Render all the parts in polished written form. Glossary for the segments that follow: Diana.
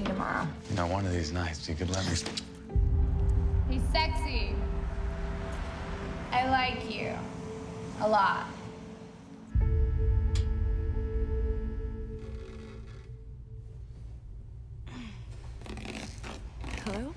see you tomorrow. You know, one of these nights, you could let me... He's sexy. I like you. A lot. Hello?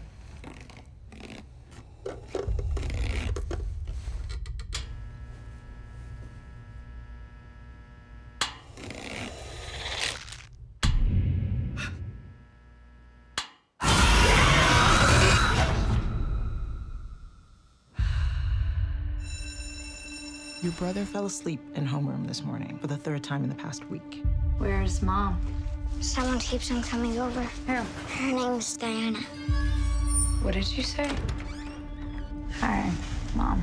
Your brother fell asleep in homeroom this morning for the third time in the past week. Where's Mom? Someone keeps on coming over. Who? Her name's Diana. What did you say? Hi, Mom.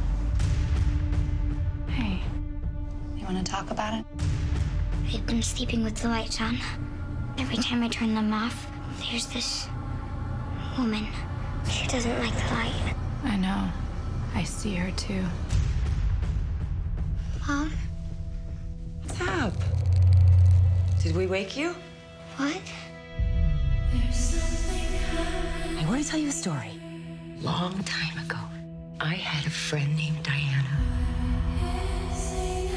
Hey, you want to talk about it? I've been sleeping with the lights on. Every time I turn them off, there's this woman. She doesn't like the light. I know. I see her, too. Mom? What's up? Did we wake you? What? I want to tell you a story. Long time ago, I had a friend named Diana.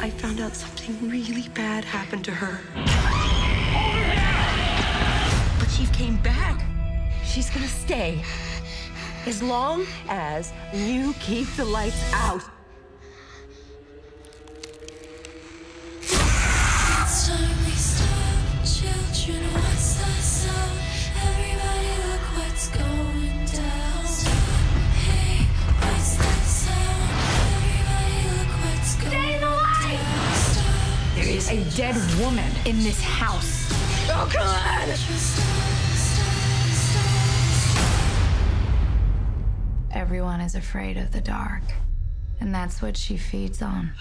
I found out something really bad happened to her. But she came back. She's gonna stay. As long as you keep the lights out. A dead woman in this house. Oh, God! Everyone is afraid of the dark, and that's what she feeds on.